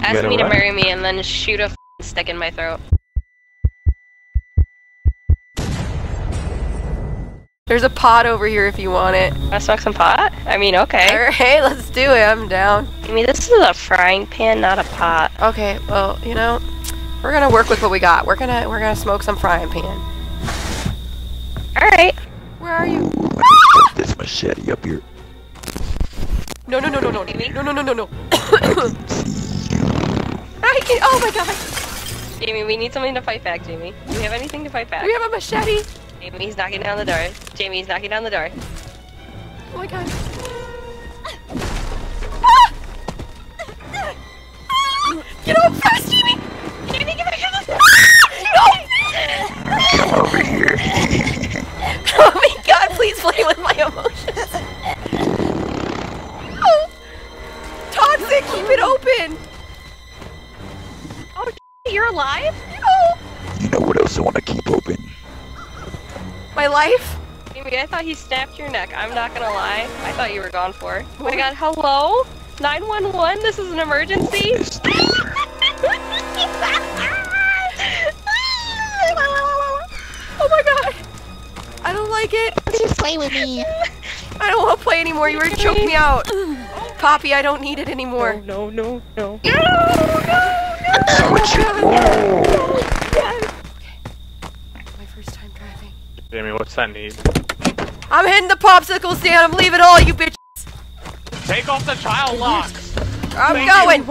Ask me to marry me and then shoot a f***ing stick in my throat. There's a pot over here if you want it. Wanna smoke some pot? I mean, okay. Alright, let's do it. I'm down. I mean, this is a frying pan, not a pot. Okay, well, you know, we're gonna work with what we got. We're gonna smoke some frying pan. Alright. Where are you? Ooh, I just got this machete up here. No. I can, oh my god. Jamie, we need something to fight back, Jamie. Do we have anything to fight back? We have a machete. Jamie's knocking down the door. Jamie's knocking down the door. Oh my god. Get off fast, Jamie! Jamie, get back in the... No! Come over here. Oh my god, please play with my emotions. Oh! Toxic, keep it open! Oh, you're alive? No! You know what else I want to keep open? My life? Jamie, I thought he snapped your neck. I'm not gonna lie. I thought you were gone for. Oh my god, hello? 911? This is an emergency? Oh my god. I don't like it. Please play with me. I don't want to play anymore. You were choking me out. Poppy, I don't need it anymore. No. No, no, no. Jamie, what's that need? I'm hitting the popsicle stand. I'm leaving all you bitches. Take off the child locks. I'm going.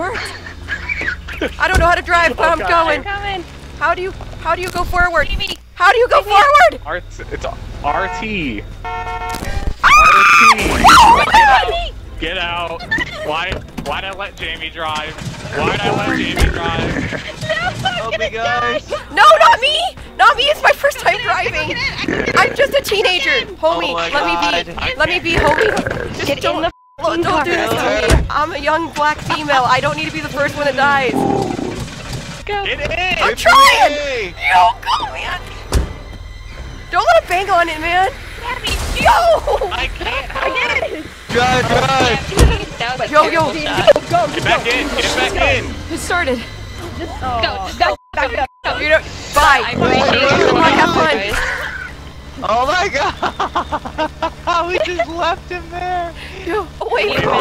I don't know how to drive, but I'm going. How do you go forward? How do you go forward? It's RT. Ah! RT. Get out. Why'd I let Jamie drive? Why'd I let Jamie drive? Help me, guys. No, not me. Not me. It's my first time driving. I'm just a teenager, homie. Let me be, homie. Just don't do this to me. I'm a young black female. I don't need to be the first one that dies. I'm trying. Yo, go, man. Don't let it bang on it, man. Yo. I can't. I get it. Drive. Yo. Go. Get back in. Get back in. It started. Just go. Back up. You don't. Bye. I appreciate it. Come on, have fun. Oh my god! We just left him there. Yo, oh, wait a minute. Oh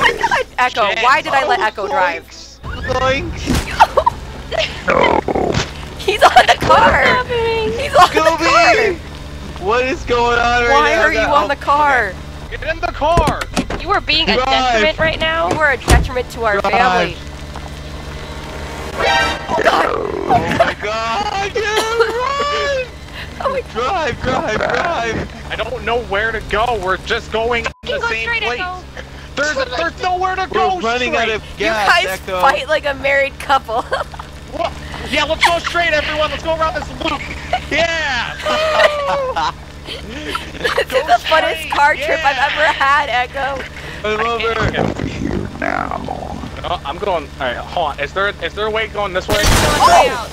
my god! Echo. Shit. Why did I let Echo drive? Zoinks. No. He's on the car. He's on the car. What is going on right now? Why are you on the car? Get in the car. You are being a detriment right now. You are a detriment to our family. Oh, god. Oh my god! Yeah, run! Oh my god. Drive! I don't know where to go. We're just going the same place. There's nowhere to go. We're running out of gas. You guys fight like a married couple. What? Yeah, let's go straight, everyone. Let's go around this loop. Yeah. This is the funnest car trip I've ever had, Echo. I love it. Here now. Oh, I'm going. All right, hold on. Is there a way going this way?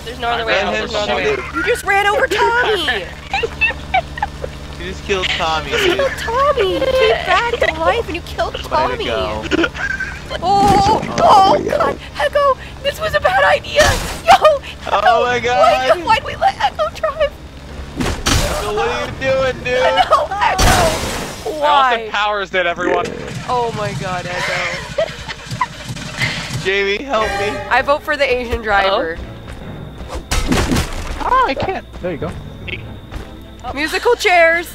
There's no other way out. There's no other way out. You just ran over Tommy. You just killed Tommy. You killed Tommy. You came back to life and you killed Tommy. Go. Oh god, Echo, this was a bad idea. Yo. Echo, oh my god. Why'd we let Echo drive? So what are you doing, dude? No, Echo. Why? Austin Powers did everyone. Oh my god, Echo. Jamie, help me. I vote for the Asian driver. Oh, I can't. There you go. Musical chairs.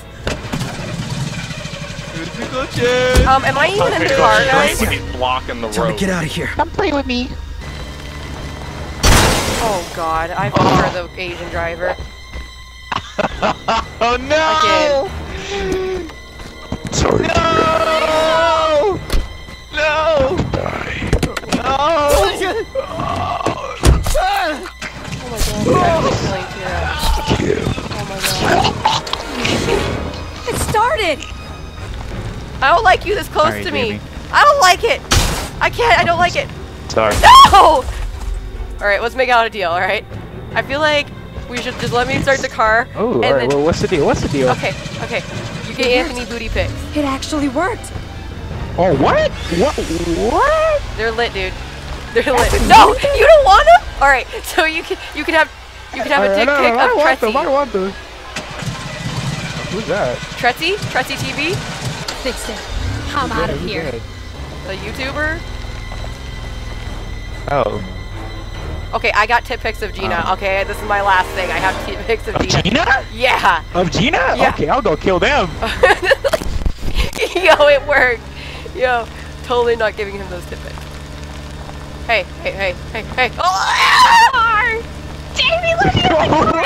Musical chairs. Am I even in the car, guys? He's blocking the road. Get out of here. Come play with me. Oh god, I vote for the Asian driver. Oh no! Again. Sorry. No! Oh my god. It started! I don't like you this close to me. Jamie. I don't like it! I can't, I don't like it. Sorry. No! Alright, let's make out a deal, alright? I feel like we should just let me start the car. Oh, alright, well, what's the deal? What's the deal? Okay. You get Anthony booty pics. It actually worked! Oh, what? What? They're lit, dude. They're lit. No, you don't want them. All right, so you can have a dick pic of Tretzi. I don't want them. Who's that? Tretzi? Tretzi TV? Fix it. Come out of here. The YouTuber. Oh. Okay, I got tit pics of Gina. Okay, this is my last thing. I have tit pics of Gina. Gina? Yeah. Of Gina? Yeah. Okay, I'll go kill them. Yo, it worked. Yo, totally not giving him those tit pics. Hey, hey, hey, hey, hey. Oh! Jamie, look at me!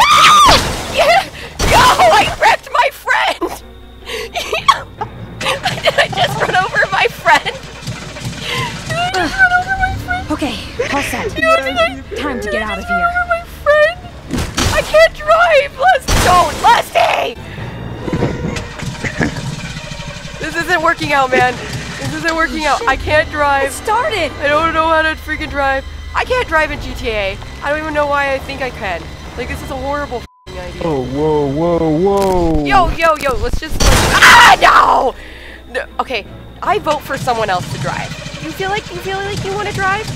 Yeah! Yo, I wrecked my friend! I just run over my friend? Okay, all set. Time to get out of here. My friend. I can't drive. Lusty! This isn't working out, man. This isn't working out. I can't drive. Started. I don't know how to freaking drive. I can't drive in GTA. I don't even know why I think I can. Like, this is a horrible f***ing idea. Oh, whoa, whoa, whoa. Yo, yo, yo. Let's just. Like, ah, no! No. Okay, I vote for someone else to drive. You feel like you want to drive?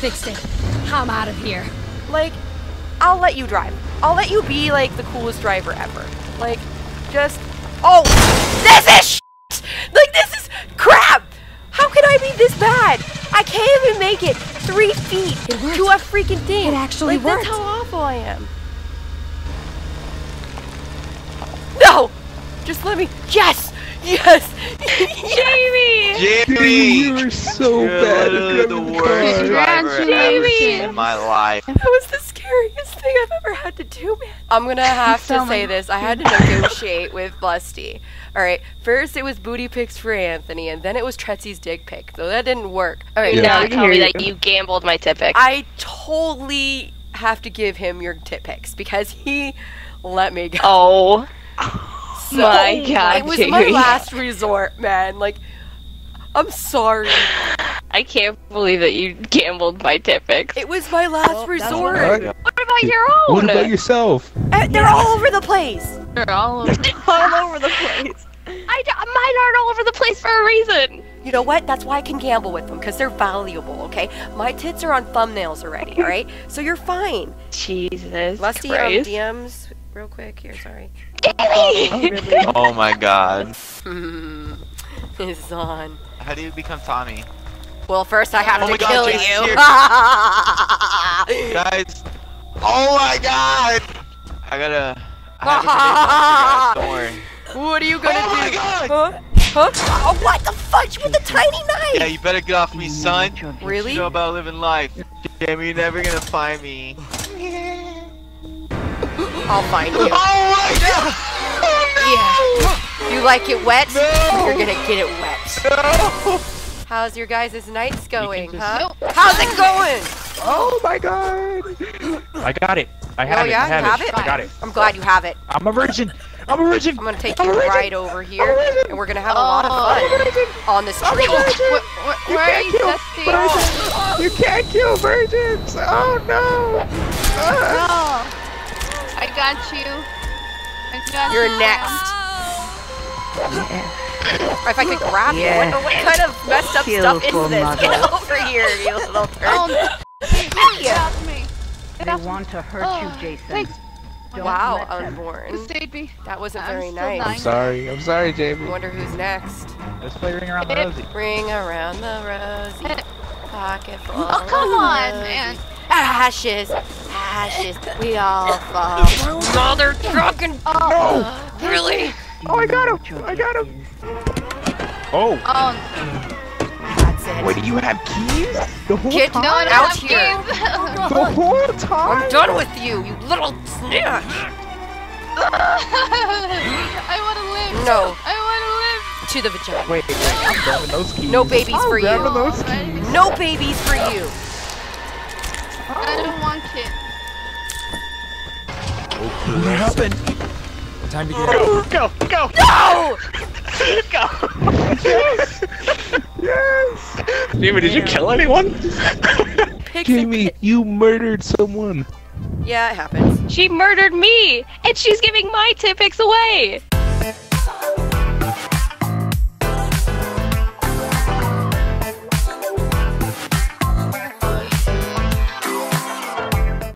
Fixed it. I'm out of here. Like, I'll let you drive. I'll let you be like the coolest driver ever. Like, just this is shit. Like, this is crap. How could I be this bad? I can't even make it 3 feet to a freaking thing. It actually worked. That's how awful I am. No, just let me. Yes. Yes! Yes! Jamie! Jamie! You were so bad at the worst driver I've ever seen in my life. That was the scariest thing I've ever had to do, man. I'm gonna have to say this. I had to negotiate with Lusty. Alright, first it was booty pics for Anthony, and then it was Tretzi's dick pic. So that didn't work. Alright, now tell me that you gambled my tit pic. I totally have to give him your tit pics, because he let me go. Oh. So, my God, it was my last resort, man. Like, I'm sorry. I can't believe that you gambled my tit pics. It was my last resort. What about your own? What about yourself? They're all over the place. They're all over the place. Mine aren't all over the place for a reason. You know what? That's why I can gamble with them, because they're valuable, okay? My tits are on thumbnails already, all right? So you're fine. Jesus Lusty Christ. DMs real quick here, sorry. Really? Oh my God. It's on. How do you become Tommy? Well, first I have to kill you. Guys. Oh my God. I gotta. I don't worry. What are you gonna do? My God. Huh? Huh? Oh, what the fudge with the tiny knife? Yeah, you better get off me, son. Really? You know about living life. Damn, you're never gonna find me. I'll find you. Oh my God! Oh no! Yeah. You like it wet? No. You're gonna get it wet. No. How's your guys' nights going, huh? How's it going? Oh my God! I got it. I have it. I have it. I got it. I'm glad you have it. I'm a virgin. I'm a virgin. I'm gonna take you right over here, and we're gonna have a lot of fun on this tree. Where are you testing? You can't kill virgins. Oh no! No. I got you. You're next. Yeah. If I could grab you. What kind of messed up stuff is this? Mother. Get over here, you little turd. Stop me. They want to hurt you, Jason. Wow, unborn. That wasn't very nice. I'm sorry, Jamie. I wonder who's next. Let's play Ring Around the Rosie. Ring Around the Rosie. Pocket full of man. Ashes. Ashes, we all fall. Oh, they're fucking. Oh, no. Really? Oh, I got him! I got him! Oh. That's it. Wait, do you have keys? The whole time? No, I don't have keys. The whole time? I'm done with you, you little snitch! I wanna live. No. I wanna live. To the vagina. Wait, I'm grabbing those keys. No babies for you. Those keys. No babies for you. I don't want kids. What happened? Time to get out. Go! Go! No! Go! Yes! Yes! Jamie, did you kill anyone? Jamie, you murdered someone. Yeah, it happens. She murdered me! And she's giving my tit pics away!